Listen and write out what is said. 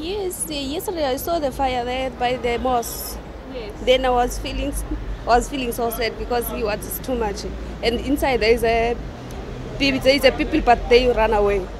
Yes, yesterday I saw the fire there by the mosque. Yes. Then I was feeling so sad because it was too much. And inside there is a people, but they run away.